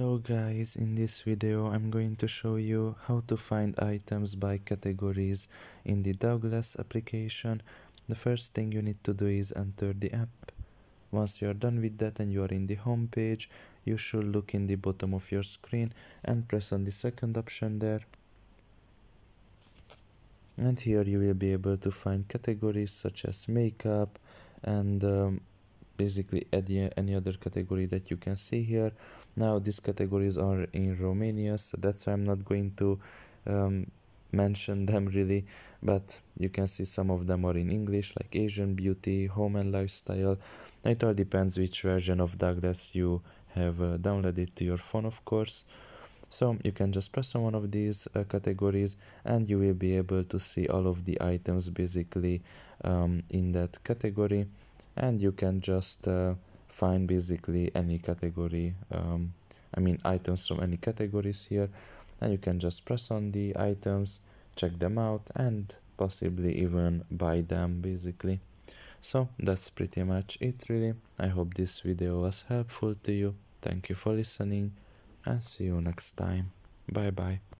Hello guys, in this video I'm going to show you how to find items by categories in the Douglas application. The first thing you need to do is enter the app. Once you are done with that and you are in the home page, you should look in the bottom of your screen and press on the second option there. And here you will be able to find categories such as makeup and basically any other category that you can see here. Now these categories are in Romanian, so that's why I'm not going to mention them really, but you can see some of them are in English, like Asian beauty, home and lifestyle. It all depends which version of Douglas you have downloaded to your phone, of course. So you can just press on one of these categories and you will be able to see all of the items basically in that category. And you can just find basically any category, items from any categories here. And you can just press on the items, check them out, and possibly even buy them basically. So that's pretty much it really. I hope this video was helpful to you. Thank you for listening and see you next time. Bye bye.